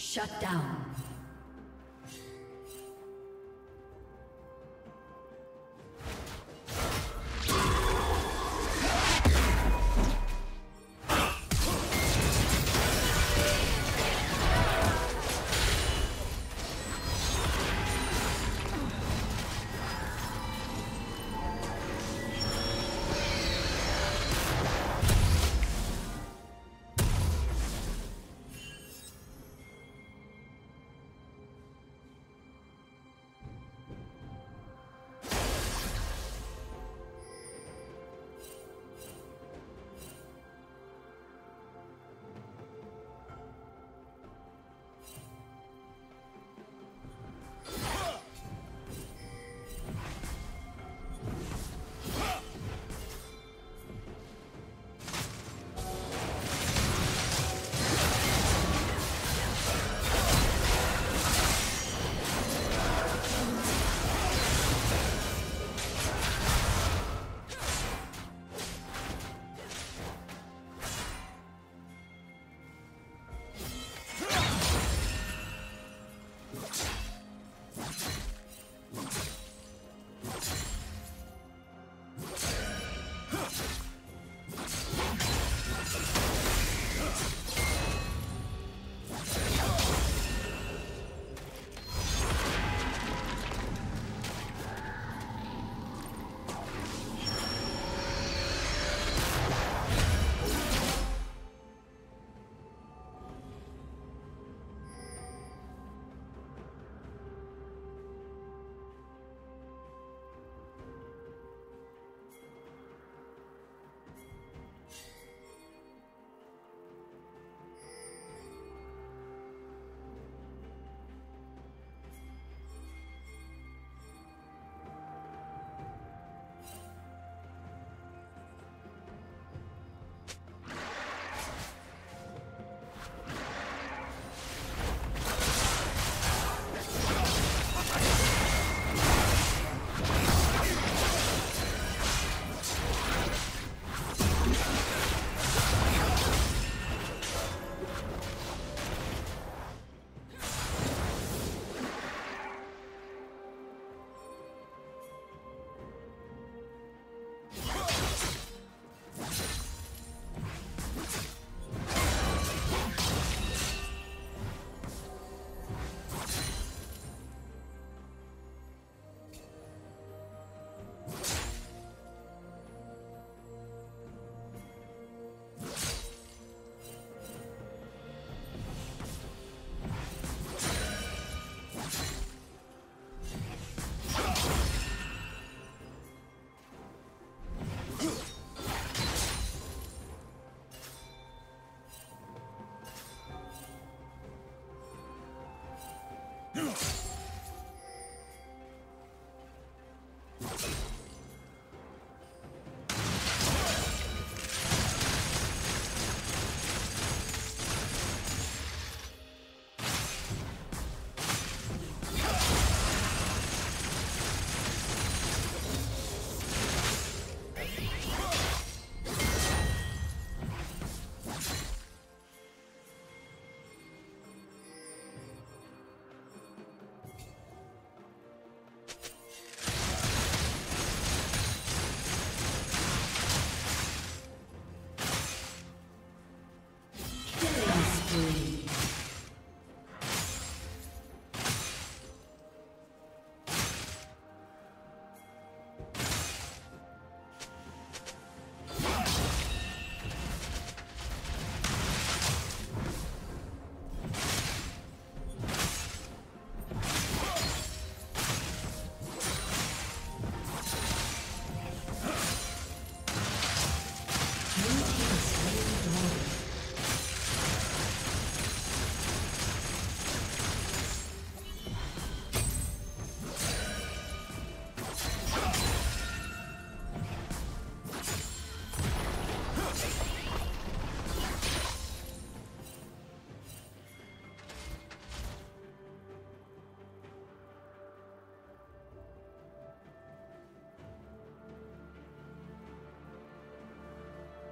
Shut down.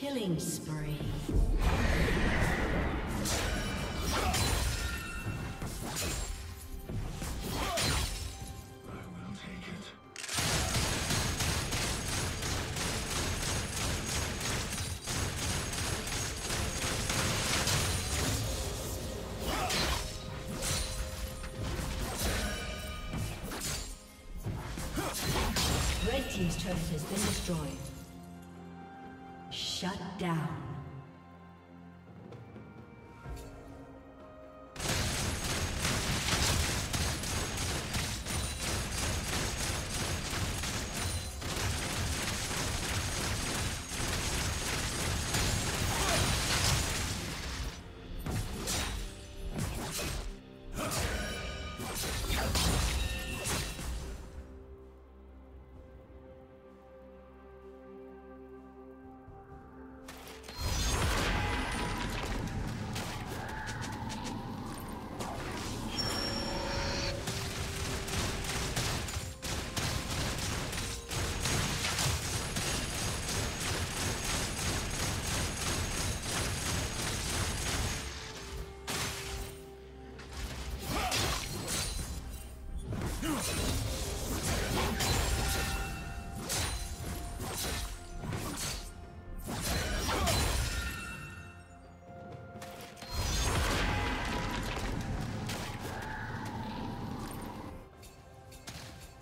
Killing spree. Red team's turret has been destroyed. Shut down.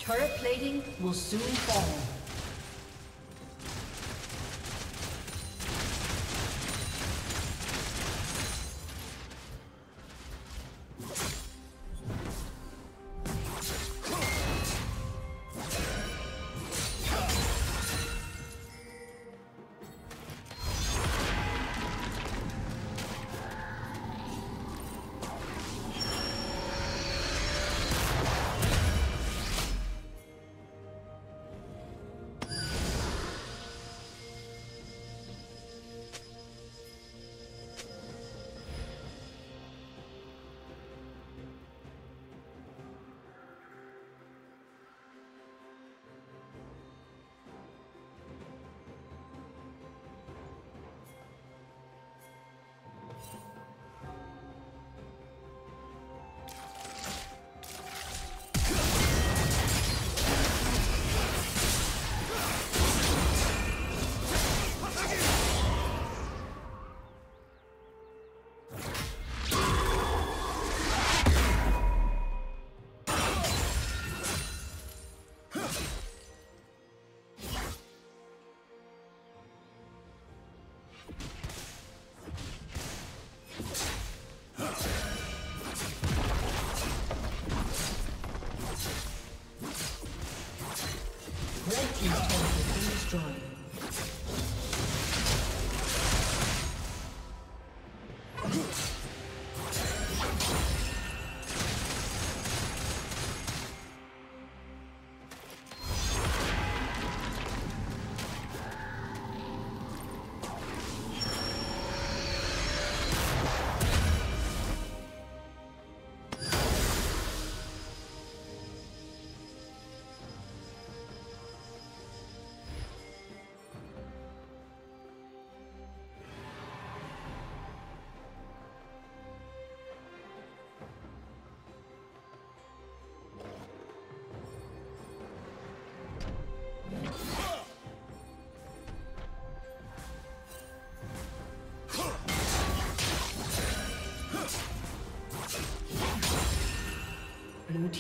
Turret plating will soon fall.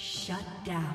Shut down.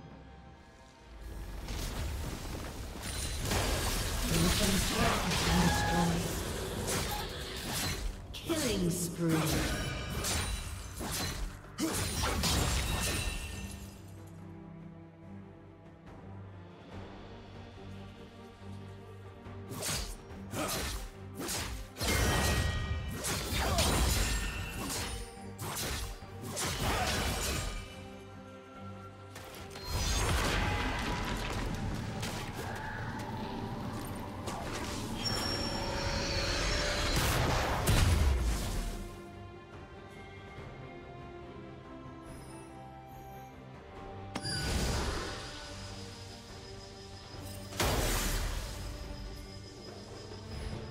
team's turret has been destroyed. Killing spree.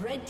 Red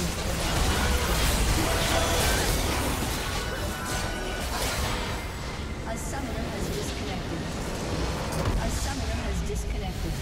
A summoner has disconnected.